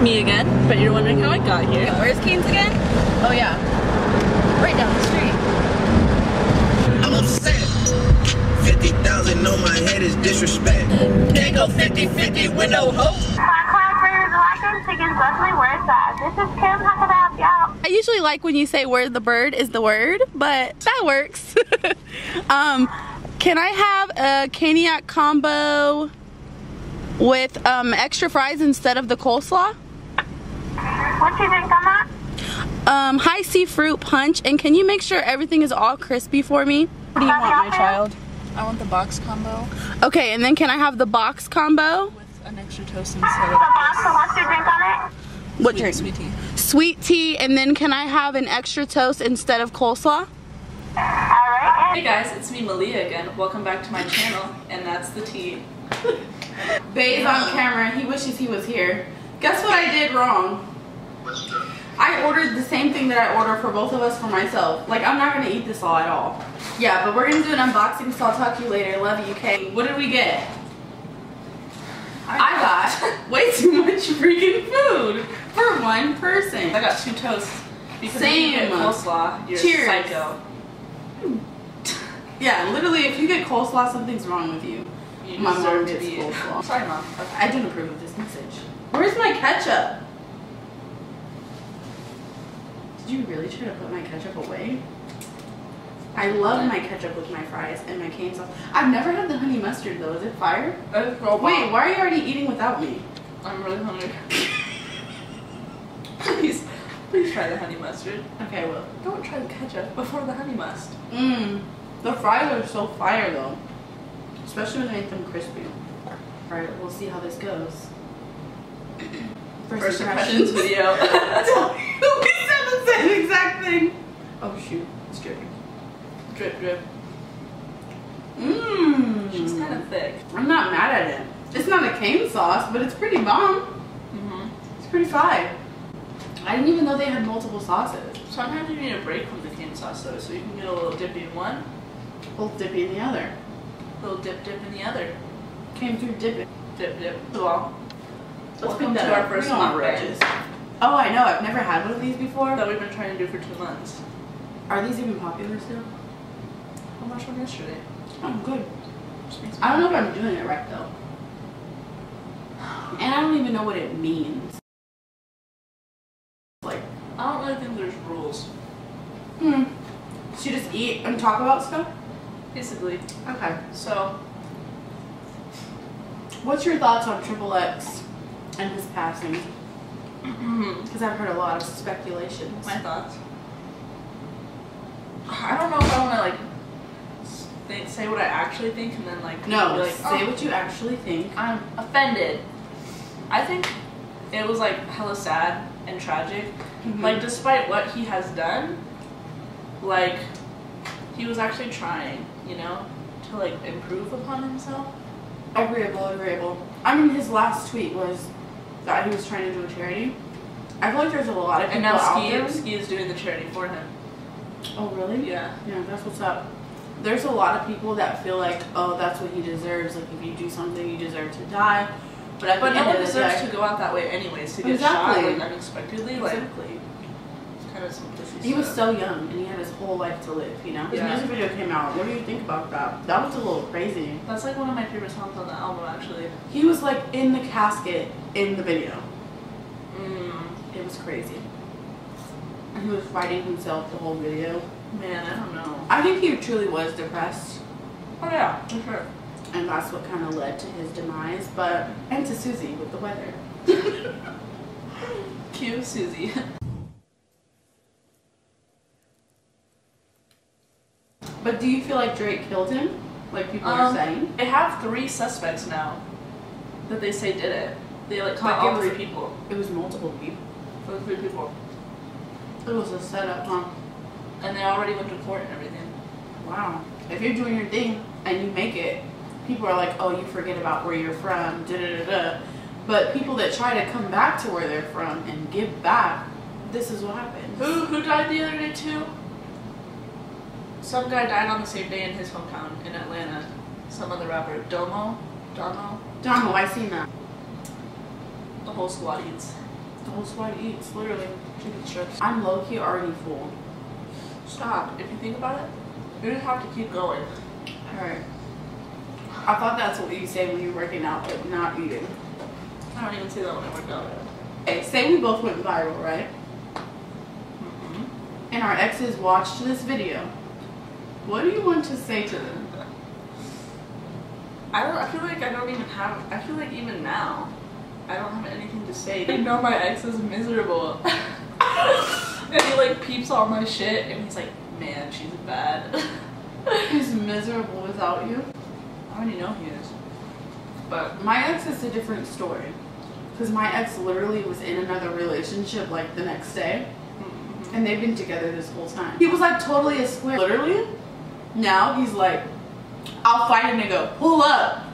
It's me again, but you're wondering how I got here. Okay, where's CANES again? Oh yeah, right down the street. I'm upset. 50,000 on my head is disrespect. Can't go 50-50 with no hope. This is Kim talking about y'all. I usually like when you say where the bird is the word, but that works. Can I have a caniac combo with extra fries instead of the coleslaw? What do you think on that? High C fruit punch, and can you make sure everything is all crispy for me? What do you want, my child? I want the box combo. Okay, and then can I have the box combo? With an extra toast instead of box, and what's your drink on it? What drink? Sweet tea. Sweet tea, and then can I have an extra toast instead of coleslaw? Alright. Hey guys, it's me Malia again. Welcome back to my channel, and that's the tea. Bae's on camera, he wishes he was here. Guess what I did wrong? What's that? I ordered the same thing that I ordered for both of us for myself. Like, I'm not gonna eat this all at all. Yeah, but we're gonna do an unboxing, so I'll talk to you later. Love you, Kay. What did we get? I got way too much freaking food for one person. I got two toasts because same. If you get coleslaw, you're cheers. Psycho. Yeah, literally, if you get coleslaw, something's wrong with you. You my mom gets coleslaw. Sorry, Mom. Okay. I didn't approve of this message. Where's my ketchup? Did you really try to put my ketchup away? I love my ketchup with my fries and my cane sauce. I've never had the honey mustard though. Is it fire? That is so bomb. Wait, why are you already eating without me? I'm really hungry. Please try the honey mustard. Okay, well, don't try the ketchup before the honey must. Mmm. The fries are so fire though. Especially when I make them crispy. Alright, we'll see how this goes. First impressions video. That's all. We said the same exact thing. Oh shoot, it's dripping. Drip, drip. Mmm. She's kind of thick. I'm not mad at it. It's not a cane sauce, but it's pretty bomb. Mm-hmm. It's pretty fire. I didn't even know they had multiple sauces. Sometimes you need a break from the cane sauce though, so you can get a little dippy in one. A little dippy in the other. A little dip in the other. Came through dipping. Dip, dip. Well, let's pick that up. First one, wedges. Oh, I know. I've never had one of these before. That we've been trying to do for 2 months. Are these even popular still? I watched one yesterday. Oh, good. I don't know if I'm doing it right though. And I don't even know what it means. Like, I don't really think there's rules. Hmm. So you just eat and talk about stuff? Basically. Okay. So, what's your thoughts on XXX and his passing? Because I've heard a lot of speculations. My thoughts? I don't know if I want to like say what I actually think and then like no be like, oh, say what you actually think. I'm offended. I think it was like hella sad and tragic. Mm-hmm. Like despite what he has done, like he was actually trying, you know, to like improve upon himself. Agreeable. I mean, his last tweet was that he was trying to do a charity. I feel like there's a lot of people out there. And now Ski is doing the charity for him. Oh really? Yeah, that's what's up. There's a lot of people that feel like, oh, that's what he deserves. Like, if you do something, you deserve to die. But at the end of the day, no one deserves to go out that way anyways, to get shot like unexpectedly. Exactly. It's kind of some pussy. He was so young, and he had his whole life to live, you know? His music video came out. What do you think about that? That was a little crazy. That's like one of my favorite songs on the album, actually. He was, like, in the casket in the video. Mm. It was crazy. And he was fighting himself the whole video. Man, I don't know. I think he truly was depressed. Oh yeah, for sure. And that's what kind of led to his demise, but and to Susie with the weather. Cue Susie. But do you feel like Drake killed him? Like people are saying? They have 3 suspects now that they say did it. They like caught all 3 people. It was multiple people. It was 3 people. It was a setup, huh? And they already went to court and everything. Wow. If you're doing your thing and you make it, people are like, oh, you forget about where you're from, da-da-da-da. But people that try to come back to where they're from and give back, this is what happens. Who died the other day, too? Some guy died on the same day in his hometown in Atlanta. Some other rapper. Domo? Domo? Domo, I seen that. The whole squad eats. The whole squad eats, literally. Chicken strips. I'm low-key already full. Stop. If you think about it, you just have to keep going. Alright. I thought that's what you say when you're working out, but not eating. I don't even say that when I work out. Okay, say we both went viral, right? Mm-hmm. And our exes watched this video. What do you want to say to them? I feel like even now, I don't have anything to say. They know my ex is miserable. And he like peeps all my shit and he's like, man, she's bad. He's miserable without you. I already know he is. But my ex is a different story. Because my ex literally was in another relationship like the next day. Mm-hmm. And they've been together this whole time. He was like totally a square. Literally, now he's like, I'll fight him and go, pull up.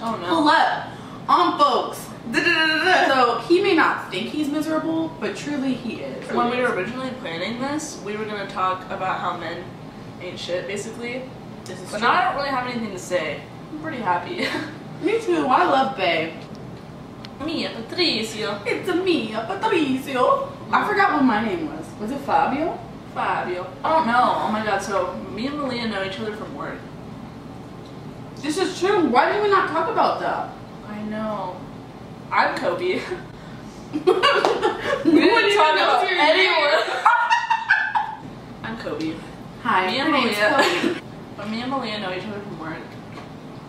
Oh no. Pull up. On folks. So he may not think he's miserable, but truly he is. When we were originally planning this, we were going to talk about how men ain't shit, basically. This is but true. Now I don't really have anything to say. I'm pretty happy. Me too. I love babe. Mia Patricio. It's a Mia Patricio. I forgot what my name was. Was it Fabio? Fabio. I don't know. Oh my god. So me and Malia know each other from work. This is true. Why did we not talk about that? I know. I'm Kobi. We didn't talk about anyone. I'm Kobi. Hi. Me and Malia. But me and Malia know each other from work.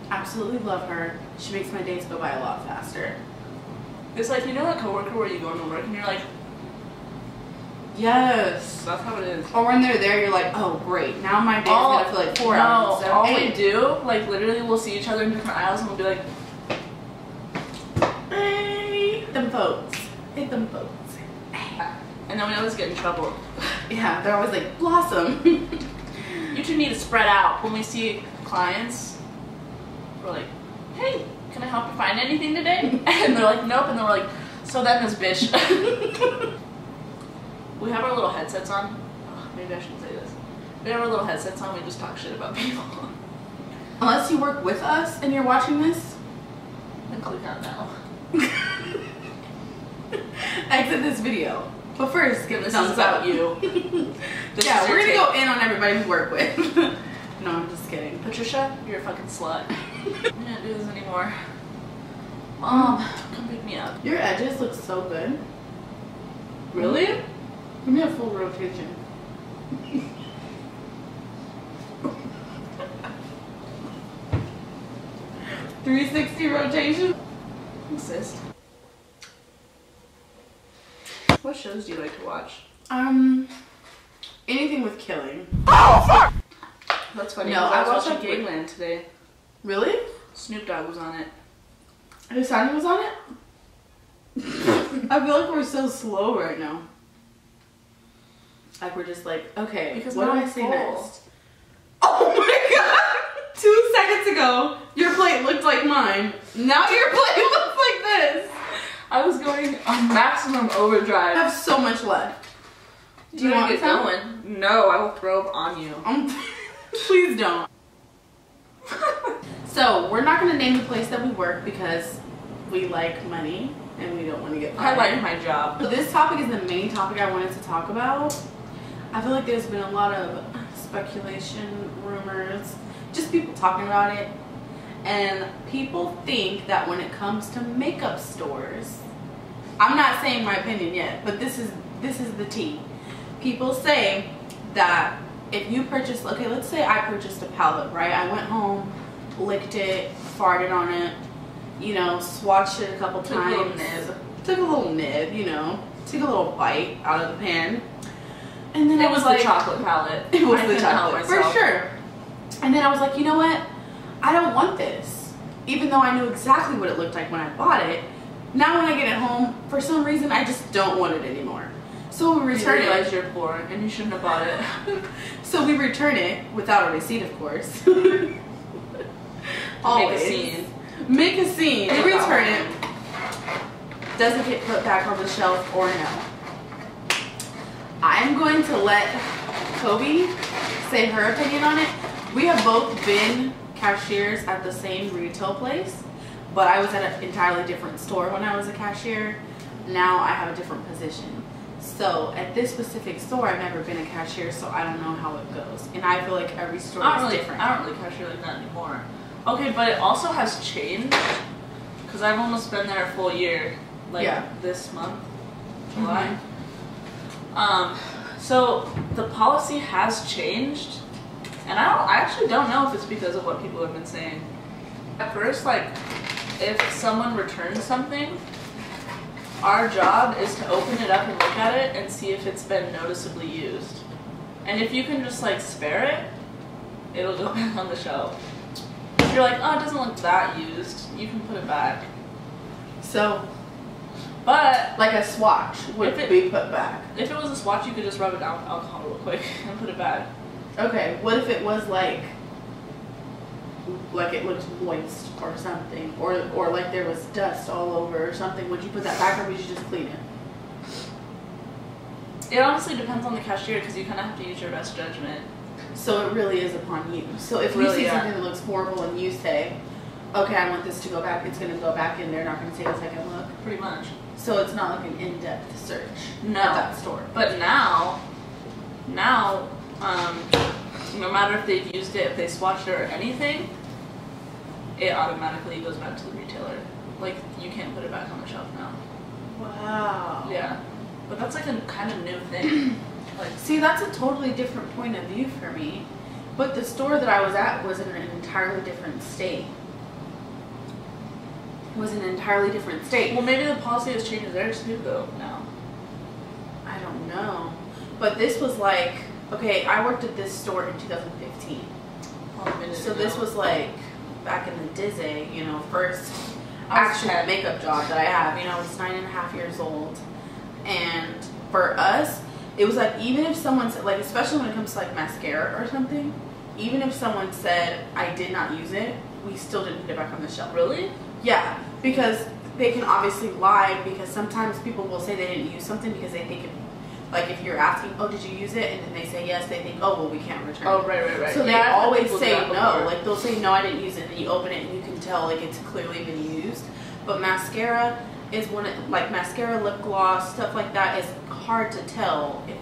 Absolutely love her. She makes my days go by a lot faster. It's like, you know that coworker where you go into work and you're like, yes. That's how it is. Or when they're there, you're like, oh great, now my day's gonna feel like 4 hours. No, all we do, like literally we'll see each other in different aisles and we'll be like, hey, hit them folks. Hit them folks. And then we always get in trouble. Yeah, they're always like, Blossom. You two need to spread out. When we see clients, we're like, hey, can I help you find anything today? And they're like, nope. And then we're like, so then this bitch. We have our little headsets on. Oh, maybe I shouldn't say this. We have our little headsets on. We just talk shit about people. Unless you work with us and you're watching this, then click on now. Exit this video. But first, give this thumbs up. You. Yeah, we're gonna go in on everybody we work with. No, I'm just kidding. Patricia, you're a fucking slut. I'm not doing this anymore. Mom, come pick me up. Your edges look so good. Really? Give me a full rotation. Kitchen. 360 rotation? Insist. What shows do you like to watch? Anything with killing. Oh, fuck! That's funny. No, I watched Gangland today. Really? Snoop Dogg was on it. His son was on it? I feel like we're so slow right now. Like we're just like, okay, because what do I say next? Oh my god! 2 seconds ago, your plate looked like mine. Now your plate looks like this. I was going on maximum overdrive. I have so much left. Do you want to get going? No, I will throw up on you. Please don't. So we're not gonna name the place that we work because we like money and we don't want to get fired. I like my job. So this topic is the main topic I wanted to talk about. I feel like there's been a lot of speculation, rumors, just people talking about it. And people think that when it comes to makeup stores, I'm not saying my opinion yet, but this is the tea. People say that if you purchase, okay, let's say I purchased a palette, right? I went home, licked it, farted on it, you know, swatched it a couple times. Took a little nib, you know, took a little bite out of the pan. And then it was like, the chocolate palette. It was the chocolate, for sure. And then I was like, you know what? I don't want this. Even though I knew exactly what it looked like when I bought it, now when I get it home, for some reason, I just don't want it anymore. So we return it. You realize you're poor and you shouldn't have bought it. So we return it without a receipt, of course. Always. Make a scene. We return it. Doesn't get put back on the shelf or no. I'm going to let Kobi say her opinion on it. We have both been cashiers at the same retail place, but I was at an entirely different store when I was a cashier. now I have a different position. So at this specific store, I've never been a cashier, so I don't know how it goes. And I feel like every store is different. I don't really cashier like that anymore. Okay, but it also has changed, because I've almost been there a full year, like this month, July. Mm-hmm. So the policy has changed, and I actually don't know if it's because of what people have been saying. At first, like, if someone returns something, our job is to open it up and look at it and see if it's been noticeably used. And if you can just like spare it, it'll go back on the shelf. If you're like, oh, it doesn't look that used, you can put it back. So, but like a swatch would be put back. If it was a swatch, you could just rub it down with alcohol real quick and put it back. Okay, what if it was like it looked moist or something, or like there was dust all over or something? Would you put that back, or would you just clean it? It honestly depends on the cashier, because you kind of have to use your best judgment. So it really is upon you. So if we see something that looks horrible and you say, okay, I want this to go back, it's going to go back in there, not going to take a second look. Pretty much. So it's not like an in-depth search at that store. But now, no matter if they've used it, if they swatched it or anything, it automatically goes back to the retailer. Like, you can't put it back on the shelf now. Wow. Yeah. But that's like a kind of new thing. Like, see, that's a totally different point of view for me. But the store that I was at was in an entirely different state. Well, maybe the policy has changed there too, though, now. I don't know. But this was like, okay, I worked at this store in 2015. So this was like back in the Dizzy, you know, first actual makeup job that I have. You know, I was 9.5 years old. And for us, it was like, even if someone said, like, especially when it comes to like mascara or something, even if someone said, I did not use it, we still didn't put it back on the shelf. Really? Yeah, because they can obviously lie, because sometimes people will say they didn't use something because they think it, like, if you're asking, oh, did you use it? And then they say yes, they think, oh, well, we can't return it. Oh, right. So yeah, they always say no. Like, they'll say, no, I didn't use it. And then you open it and you can tell, like, it's clearly been used. But mascara is one, like, mascara, lip gloss, stuff like that is hard to tell if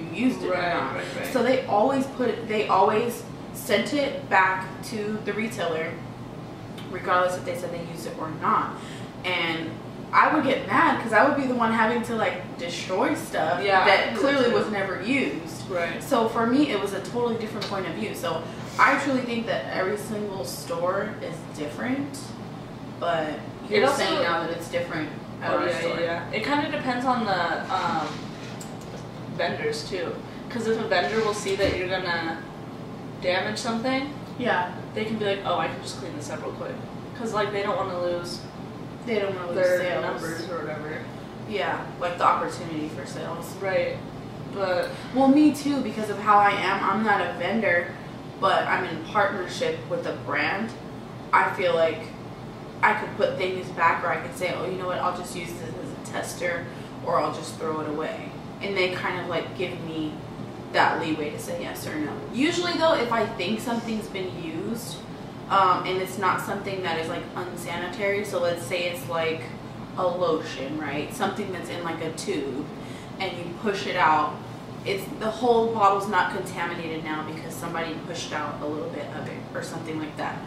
you used it or not. Right. So they always sent it back to the retailer, regardless if they said they used it or not. And I would get mad, because I would be the one having to like destroy stuff that clearly was never used. Right. So for me, it was a totally different point of view. So I truly think that every single store is different, but you're saying now that it's different at every store. Yeah. It kind of depends on the vendors too, because if a vendor will see that you're gonna damage something, they can be like, oh, I can just clean this up real quick, because like they don't want to lose their numbers or whatever. Yeah, like the opportunity for sales. Right. But well, me too, because of how I am. I'm not a vendor, but I'm in partnership with a brand. I feel like I could put things back, or I could say, oh, you know what, I'll just use this as a tester, or I'll just throw it away. And they kind of like give me that leeway to say yes or no. Usually though, if I think something's been used, and it's not something that is like unsanitary, so let's say it's like a lotion, right, something that's in like a tube, and you push it out, it's the whole bottle's not contaminated now because somebody pushed out a little bit of it or something like that,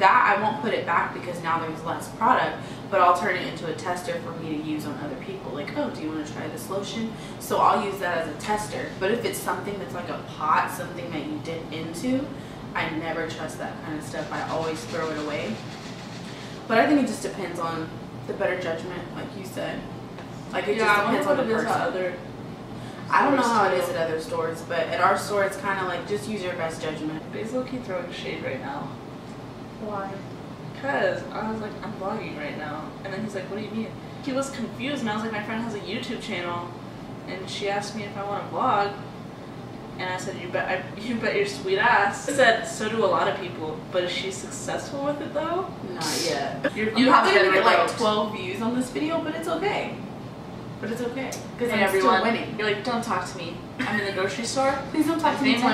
I won't put it back because now there's less product, but I'll turn it into a tester for me to use on other people. Like, oh, do you want to try this lotion? So I'll use that as a tester. But if it's something that's like a pot, something that you dip into, I never trust that kind of stuff. I always throw it away. But I think it just depends on the better judgment, like you said. Like, it just depends on the person. I don't know how it is at other stores, but at our store, it's kind of like, just use your best judgment. It's low-key throwing shade right now. Why? Because I was like, I'm vlogging right now. And then he's like, what do you mean? He was confused, and I was like, my friend has a YouTube channel, and she asked me if I want to vlog. And I said, you bet your sweet ass. I said, so do a lot of people. But is she successful with it though? Not yet. You probably going to get like 12 views on this video, but it's okay. Because I'm still winning. You're like, don't talk to me. I'm in the grocery store. Please don't talk to me. They're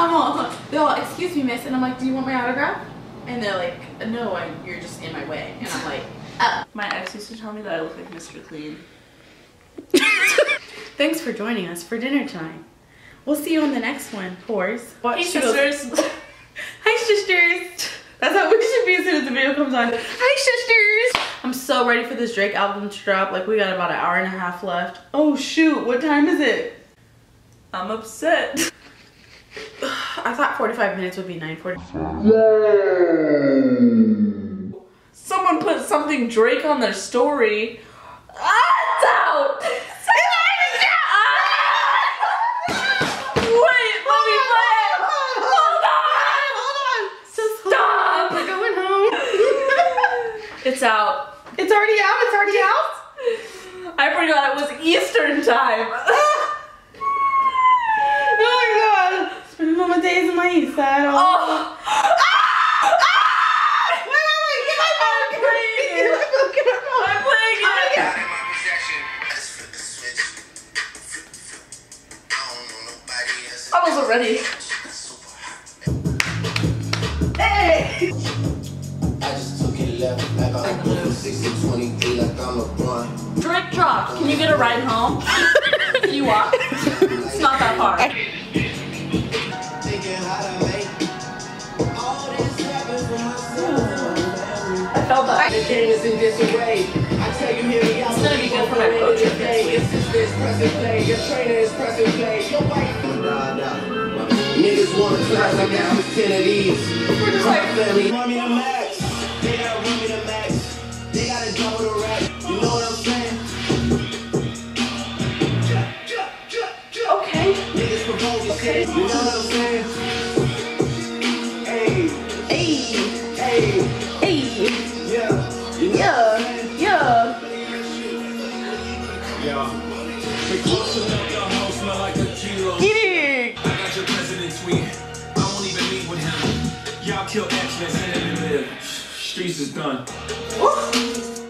all, excuse me, miss. And I'm like, do you want my autograph? And they're like, no, you're just in my way. And I'm like, up. My ex used to tell me that I look like Mr. Clean. Thanks for joining us for dinner time. We'll see you on the next one, whores. Watch sisters. Hi, sisters. That's how we should be as soon as the video comes on. Hi, sisters. I'm so ready for this Drake album to drop. Like, we got about an hour and a half left. Oh, shoot. What time is it? I'm upset. I thought 45 minutes would be 9:45. Yay. Someone put something Drake on their story. Ah, it's out. It's out. It's already out? It's already out? I forgot it was Eastern time. Oh my god. Spending all my days in my east side. Oh. Ah! Ah! Wait, wait, get my phone. I'm playing it. I'm playing it. I wasn't ready. Drake dropped. Can you get a ride home? You walk. It's not that far. I felt that. It's gonna be good for my coaching next week. Okay. You know what I'm saying? Hey. Hey. Hey. Hey. Yeah. You know yeah. Yeah. Yeah. Get it. I got your president tweet. I won't even meet with him. Y'all kill X-Men and him in the streets is done.